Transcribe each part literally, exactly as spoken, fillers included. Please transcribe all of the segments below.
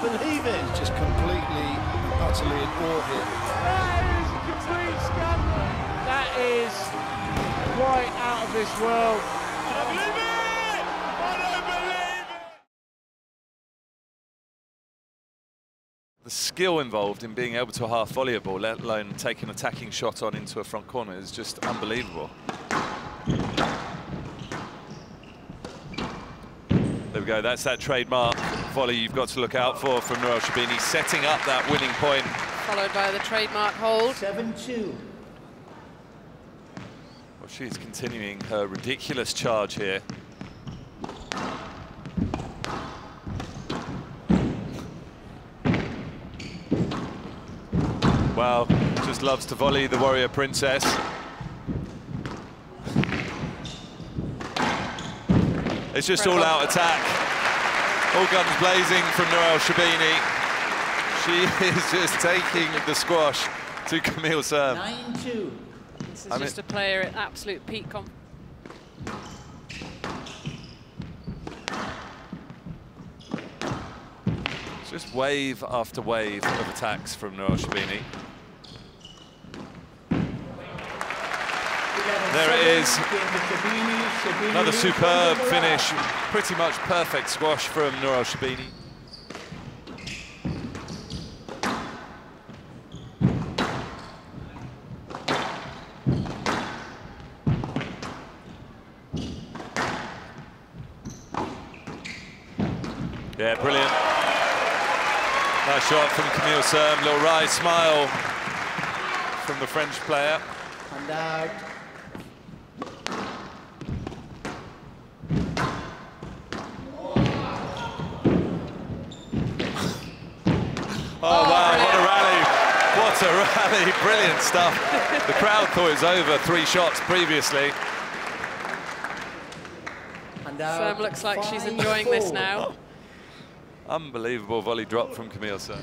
can't believe it. He's just completely, utterly in awe here. That is complete scandal. That is quite out of this world. I believe it. I don't believe it. The skill involved in being able to half volley a ball, let alone take an attacking shot on into a front corner, is just unbelievable. There we go, that's that trademark volley you've got to look out for from Nour El Sherbini, setting up that winning point. Followed by the trademark hold. seven two. Well, she's continuing her ridiculous charge here. Well, just loves to volley, the warrior princess. It's just all-out attack, all guns blazing from Nour El Sherbini. She is just taking the squash to Camille Serme. nine two. This is I just mean, a player at absolute peak comp. It's just wave after wave of attacks from Nour El Sherbini. There it is, another superb finish, pretty much perfect squash from Nour El Sherbini. Yeah, brilliant. Nice shot from Camille Serme, little wry smile from the French player. And out. Oh, wow, what a rally. What a rally, brilliant stuff. The crowd thought it was over three shots previously. Serme looks like she's enjoying this now. Oh. Unbelievable volley drop from Camille Serme.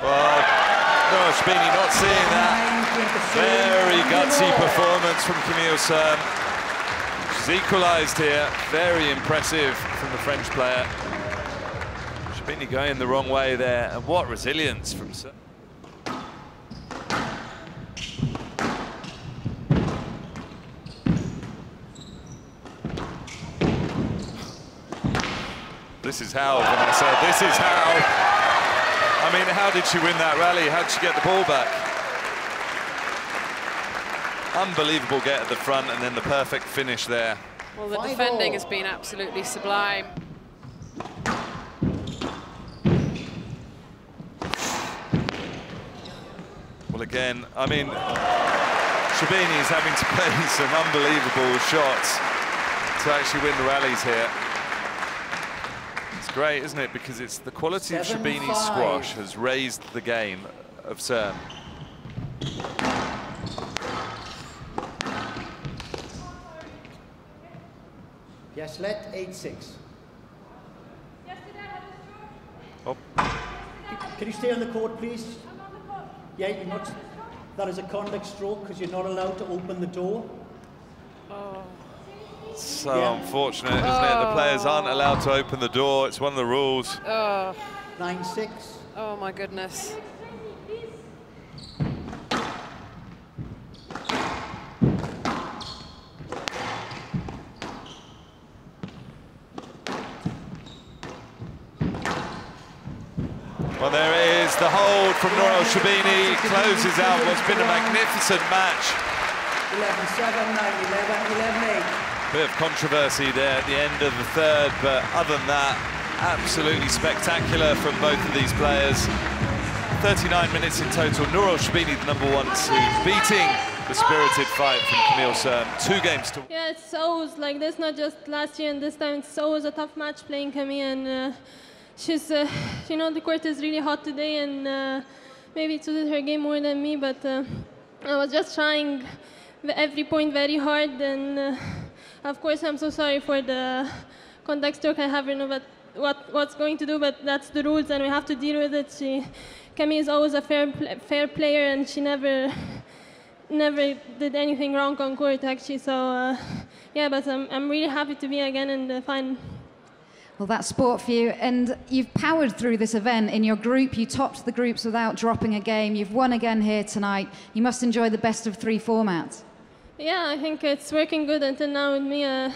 Well, Nour El Sherbini not seeing that. Very gutsy performance from Camille Serme. She's equalised here. Very impressive from the French player. Sherbini going the wrong way there. And what resilience from Serme. This is how, when I said, this is how. I mean, how did she win that rally? How did she get the ball back? Unbelievable get at the front and then the perfect finish there. Well, the defending has been absolutely sublime. Well, again, I mean, Sherbini is having to play some unbelievable shots to actually win the rallies here. It's great, isn't it? Because it's the quality of Sherbini's squash has raised the game of Serme. Yes, let eight six. Oh. Can you stay on the court, please? I'm on the court. Yeah, you're not. That is a contact stroke because you're not allowed to open the door. Oh. So yeah. Unfortunate, isn't oh. it? The players aren't allowed to open the door. It's one of the rules. Oh. nine six. Oh my goodness. Well, there it is, the hold from Nour El Sherbini closes out what's been a magnificent match. eleven seven, eleven eight. Bit of controversy there at the end of the third, but other than that, absolutely spectacular from both of these players. thirty-nine minutes in total. Nour El Sherbini, the number one seed, beating the spirited fight from Camille Serme. Two games to. Yeah, it's always like this, not just last year and this time. It's always a tough match playing Camille and. Uh, She's, uh, you know, the court is really hot today, and uh, maybe it suited her game more than me, but uh, I was just trying every point very hard, and uh, of course I'm so sorry for the contact stroke I have right now, but what what's going to do, but that's the rules and we have to deal with it. She, Camille is always a fair fair player, and she never never did anything wrong on court actually. So uh, yeah, but I'm I'm really happy to be again in the final. Well, that's sport for you, and you've powered through this event. In your group, you topped the groups without dropping a game. You've won again here tonight. You must enjoy the best of three formats. Yeah, I think it's working good until now with me. Uh,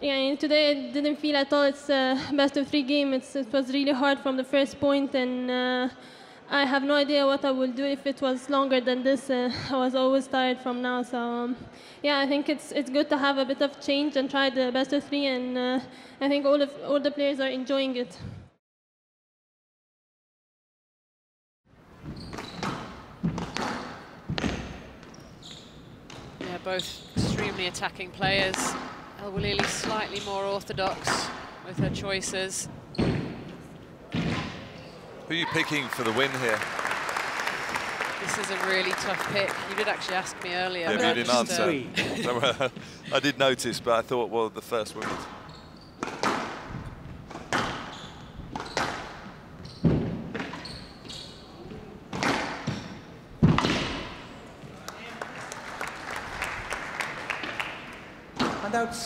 yeah, today it didn't feel at all it's a uh, best of three game. It's, it was really hard from the first point, and uh, I have no idea what I will do if it was longer than this. Uh, I was always tired from now, so um, yeah, I think it's it's good to have a bit of change and try the best of three, and uh, I think all of all the players are enjoying it. Both extremely attacking players. El Welily slightly more orthodox with her choices. Who are you picking for the win here? This is a really tough pick. You did actually ask me earlier. Yeah, you didn't answer. I did notice, but I thought, well, the first women's.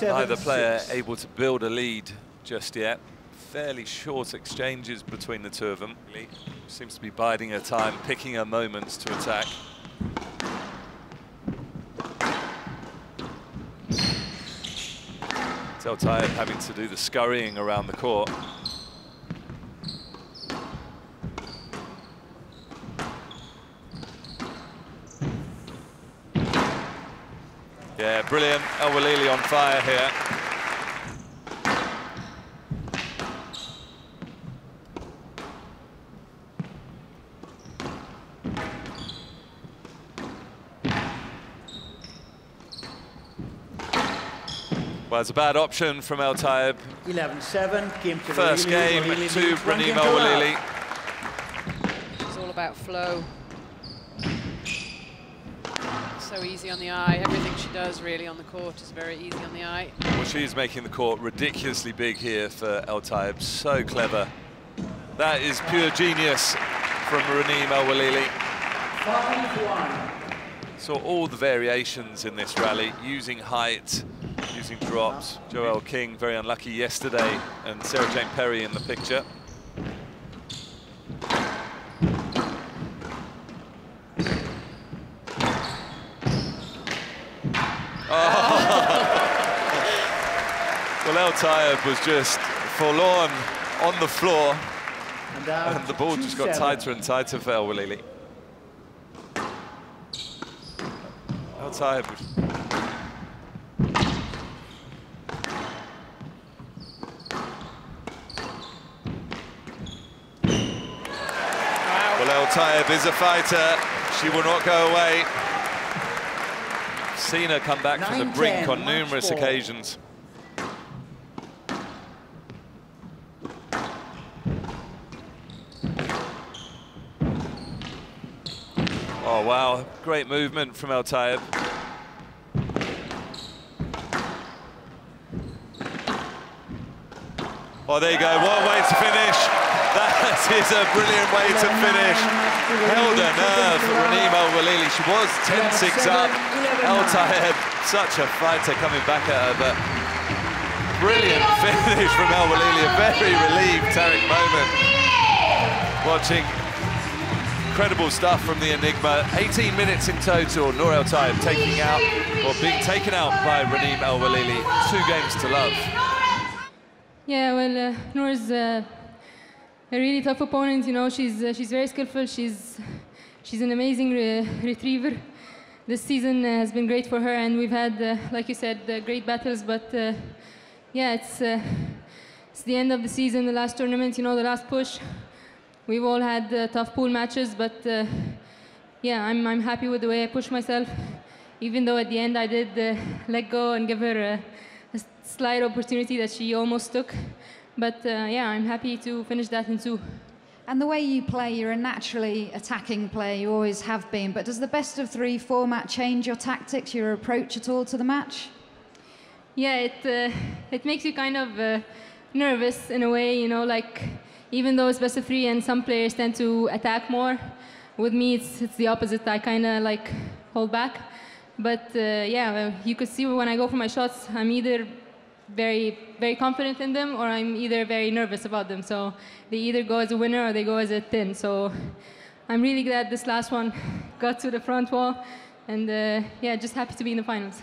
Neither player able to build a lead just yet. Fairly short exchanges between the two of them. Seems to be biding her time, picking her moments to attack. El Tayeb having to do the scurrying around the court. Yeah, brilliant. El Welily on fire here. Well, it's a bad option from El Tayeb. eleven seven, came to first game to Raneem El Welily. It's all about flow. So easy on the eye. Everything she does really on the court is very easy on the eye. Well, she's making the court ridiculously big here for El Tayeb. So clever. That is pure genius from Raneem El Welily. So all the variations in this rally, using height, using drops. Joelle King very unlucky yesterday, and Sarah Jane Perry in the picture. El Tayeb was just forlorn on the floor, and, and the ball just got tighter and tighter for El Welily. El Tayeb. Wow. Well, El Tayeb is a fighter. She will not go away. Seen her come back from the brink on numerous occasions. Oh, wow, great movement from El Tayeb. Oh, there you go, what a way to finish. That is a brilliant way to finish. Held her nerve, Raneem El Welily. She was ten six up. El Tayeb, such a fighter coming back at her, but brilliant finish from El Welily. A very relieved Tariq moment. Watching. Incredible stuff from the Enigma. eighteen minutes in total. Nour El Tayeb taking out, or being taken out by Raneem El Welily. Two games to love. Yeah, well, uh, Nour is uh, a really tough opponent. You know, she's uh, she's very skillful. She's she's an amazing re retriever. This season uh, has been great for her, and we've had, uh, like you said, uh, great battles. But uh, yeah, it's uh, it's the end of the season, the last tournament. You know, the last push. We've all had uh, tough pool matches, but uh, yeah, I'm, I'm happy with the way I pushed myself, even though at the end I did uh, let go and give her a, a slight opportunity that she almost took. But uh, yeah, I'm happy to finish that in two. And the way you play, you're a naturally attacking player, you always have been, but does the best of three format change your tactics, your approach at all to the match? Yeah, it, uh, it makes you kind of uh, nervous in a way, you know, like even though it's best of three and some players tend to attack more, with me it's, it's the opposite. I kind of like hold back. But uh, yeah, you could see when I go for my shots, I'm either very, very confident in them or I'm either very nervous about them. So they either go as a winner or they go as a thin. So I'm really glad this last one got to the front wall. And uh, yeah, just happy to be in the finals.